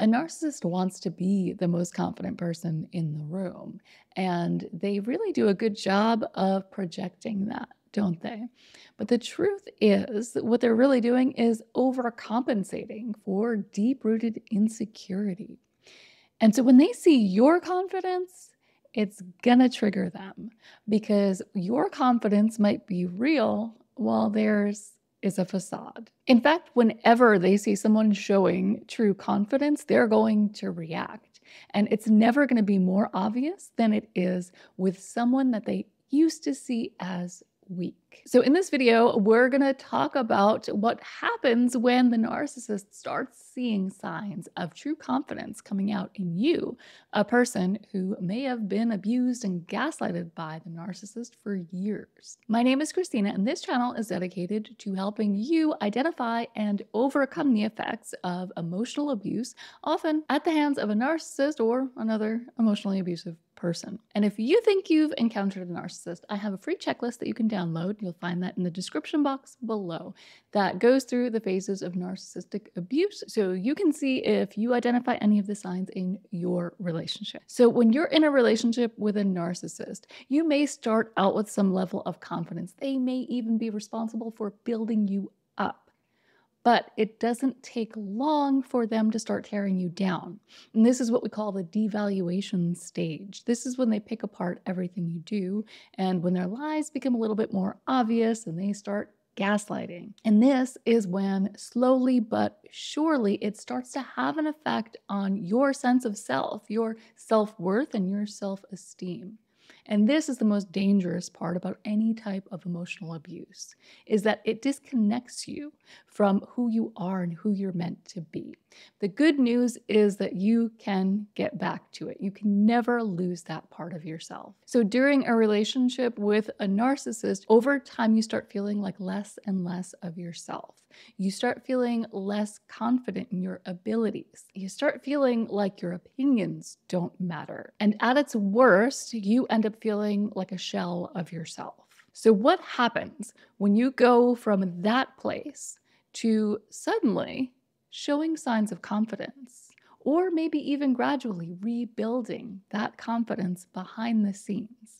A narcissist wants to be the most confident person in the room, and they really do a good job of projecting that, don't they? But the truth is that what they're really doing is overcompensating for deep-rooted insecurity. And so when they see your confidence, it's gonna trigger them because your confidence might be real while theirs is a facade. In fact, whenever they see someone showing true confidence, they're going to react. And it's never going to be more obvious than it is with someone that they used to see as weak. So in this video, we're going to talk about what happens when the narcissist starts seeing signs of true confidence coming out in you, a person who may have been abused and gaslighted by the narcissist for years. My name is Christina, and this channel is dedicated to helping you identify and overcome the effects of emotional abuse, often at the hands of a narcissist or another emotionally abusive person. And if you think you've encountered a narcissist, I have a free checklist that you can download. You'll find that in the description box below that goes through the phases of narcissistic abuse. So you can see if you identify any of the signs in your relationship. So when you're in a relationship with a narcissist, you may start out with some level of confidence. They may even be responsible for building you up. But it doesn't take long for them to start tearing you down. And this is what we call the devaluation stage. This is when they pick apart everything you do and when their lies become a little bit more obvious and they start gaslighting. And this is when slowly but surely it starts to have an effect on your sense of self, your self-worth, and your self-esteem. And this is the most dangerous part about any type of emotional abuse, is that it disconnects you from who you are and who you're meant to be. The good news is that you can get back to it. You can never lose that part of yourself. So during a relationship with a narcissist, over time you start feeling like less and less of yourself. You start feeling less confident in your abilities. You start feeling like your opinions don't matter. And at its worst, you end up feeling like a shell of yourself. So what happens when you go from that place to suddenly showing signs of confidence, or maybe even gradually rebuilding that confidence behind the scenes?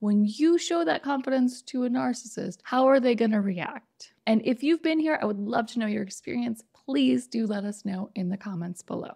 When you show that confidence to a narcissist, how are they going to react? And if you've been here, I would love to know your experience. Please do let us know in the comments below,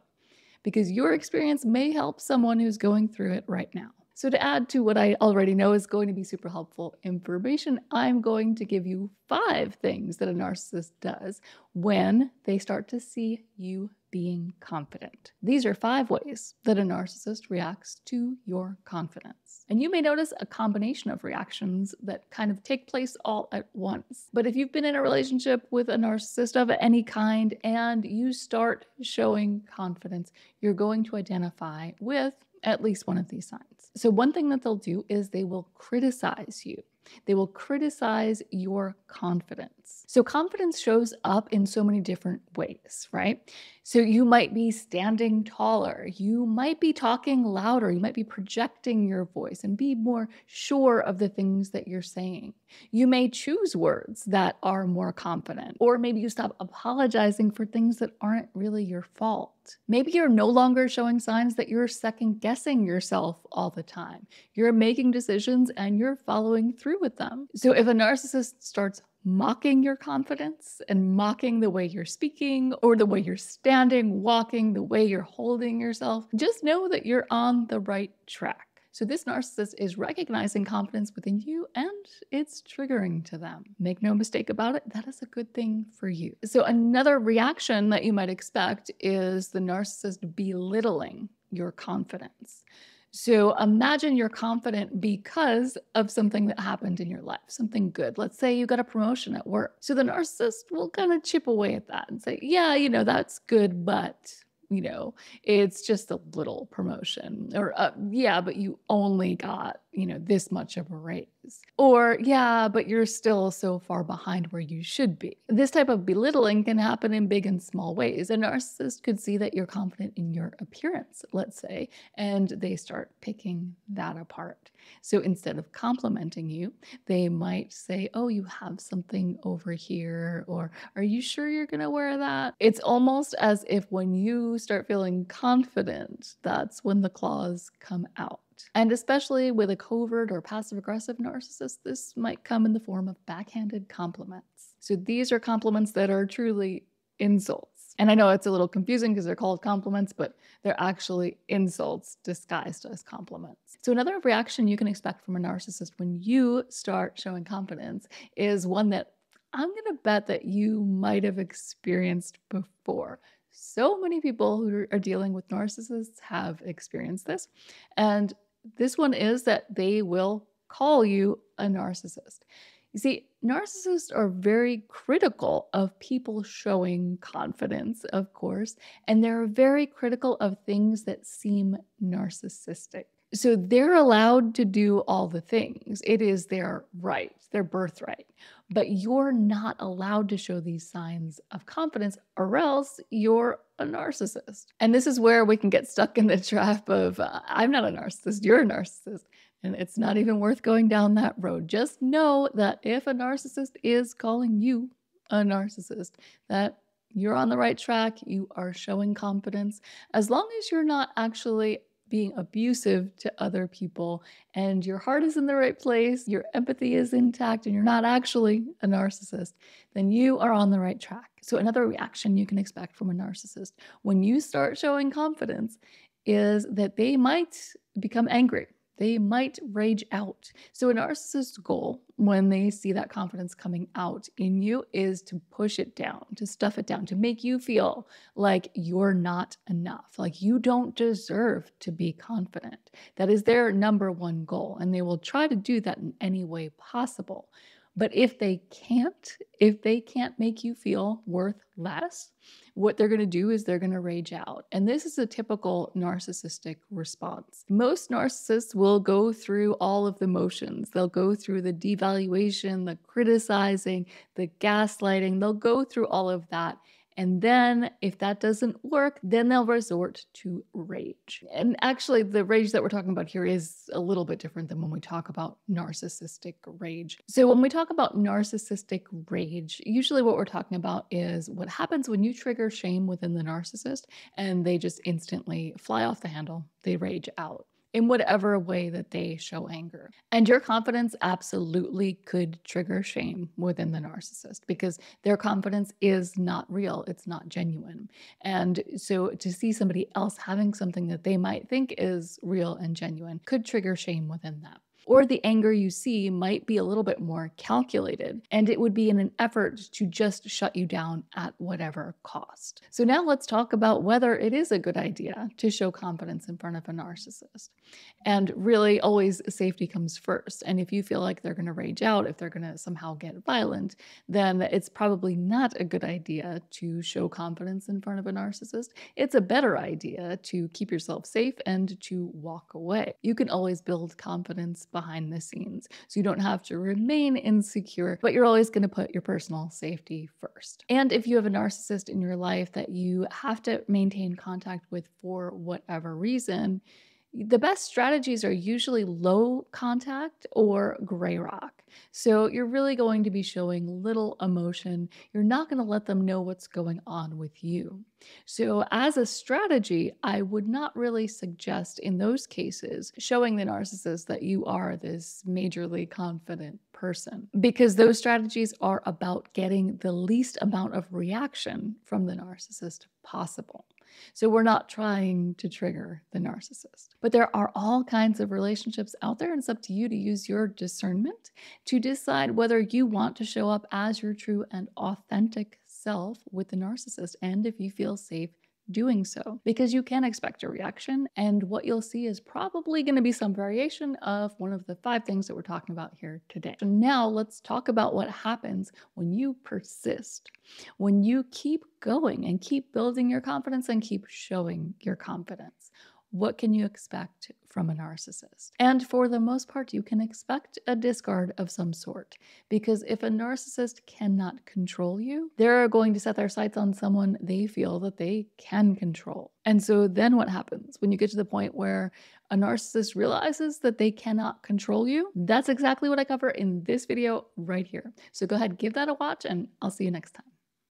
because your experience may help someone who's going through it right now. So to add to what I already know is going to be super helpful information, I'm going to give you 5 things that a narcissist does when they start to see you being confident. These are 5 ways that a narcissist reacts to your confidence. And you may notice a combination of reactions that kind of take place all at once. But if you've been in a relationship with a narcissist of any kind and you start showing confidence, you're going to identify with at least one of these signs. So one thing that they'll do is they will criticize you. They will criticize your confidence. So confidence shows up in so many different ways, right? So you might be standing taller. You might be talking louder. You might be projecting your voice and be more sure of the things that you're saying. You may choose words that are more confident, or maybe you stop apologizing for things that aren't really your fault. Maybe you're no longer showing signs that you're second-guessing yourself all the time. You're making decisions and you're following through with them. So if a narcissist starts mocking your confidence and mocking the way you're speaking or the way you're standing, walking, the way you're holding yourself, just know that you're on the right track. So this narcissist is recognizing confidence within you and it's triggering to them. Make no mistake about it, that is a good thing for you. So another reaction that you might expect is the narcissist belittling your confidence. So imagine you're confident because of something that happened in your life, something good. Let's say you got a promotion at work. So the narcissist will kind of chip away at that and say, yeah, you know, that's good, but you know, it's just a little promotion, or yeah, but you only got this much of a raise. Or, yeah, but you're still so far behind where you should be. This type of belittling can happen in big and small ways. A narcissist could see that you're confident in your appearance, let's say, and they start picking that apart. So instead of complimenting you, they might say, oh, you have something over here, or are you sure you're going to wear that? It's almost as if when you start feeling confident, that's when the claws come out. And especially with a covert or passive-aggressive narcissist, this might come in the form of backhanded compliments. So these are compliments that are truly insults. And I know it's a little confusing because they're called compliments, but they're actually insults disguised as compliments. So another reaction you can expect from a narcissist when you start showing confidence is one that I'm going to bet that you might have experienced before. So many people who are dealing with narcissists have experienced this. And this one is that they will call you a narcissist. You see, narcissists are very critical of people showing confidence, of course, and they're very critical of things that seem narcissistic. So they're allowed to do all the things. It is their right, their birthright. But you're not allowed to show these signs of confidence, or else you're a narcissist. And this is where we can get stuck in the trap of, I'm not a narcissist, you're a narcissist. And it's not even worth going down that road. Just know that if a narcissist is calling you a narcissist, that you're on the right track, you are showing confidence, as long as you're not actually being abusive to other people, and your heart is in the right place, your empathy is intact, and you're not actually a narcissist, then you are on the right track. So another reaction you can expect from a narcissist when you start showing confidence is that they might become angry. They might rage out. So a narcissist's goal when they see that confidence coming out in you is to push it down, to stuff it down, to make you feel like you're not enough, like you don't deserve to be confident. That is their number one goal, and they will try to do that in any way possible. But if they can't make you feel worth less, what they're going to do is they're going to rage out. And this is a typical narcissistic response. Most narcissists will go through all of the motions. They'll go through the devaluation, the criticizing, the gaslighting. They'll go through all of that. And then if that doesn't work, then they'll resort to rage. And actually the rage that we're talking about here is a little bit different than when we talk about narcissistic rage. So when we talk about narcissistic rage, usually what we're talking about is what happens when you trigger shame within the narcissist and they just instantly fly off the handle. They rage out in whatever way that they show anger. And your confidence absolutely could trigger shame within the narcissist because their confidence is not real, it's not genuine. And so to see somebody else having something that they might think is real and genuine could trigger shame within them. Or the anger you see might be a little bit more calculated, and it would be in an effort to just shut you down at whatever cost. So now let's talk about whether it is a good idea to show confidence in front of a narcissist. And really, always safety comes first. And if you feel like they're going to rage out, if they're going to somehow get violent, then it's probably not a good idea to show confidence in front of a narcissist. It's a better idea to keep yourself safe and to walk away. You can always build confidence behind the scenes. So you don't have to remain insecure, but you're always going to put your personal safety first. And if you have a narcissist in your life that you have to maintain contact with for whatever reason, the best strategies are usually low contact or gray rock. So you're really going to be showing little emotion. You're not going to let them know what's going on with you. So as a strategy, I would not really suggest in those cases showing the narcissist that you are this majorly confident person, because those strategies are about getting the least amount of reaction from the narcissist possible. So we're not trying to trigger the narcissist. But there are all kinds of relationships out there, and it's up to you to use your discernment to decide whether you want to show up as your true and authentic self with the narcissist, and if you feel safe doing so, because you can expect a reaction, and what you'll see is probably going to be some variation of one of the 5 things that we're talking about here today. So now let's talk about what happens when you persist, when you keep going and keep building your confidence and keep showing your confidence. What can you expect from a narcissist? And for the most part, you can expect a discard of some sort, because if a narcissist cannot control you, they're going to set their sights on someone they feel that they can control. And so then what happens when you get to the point where a narcissist realizes that they cannot control you? That's exactly what I cover in this video right here. So go ahead, give that a watch, and I'll see you next time.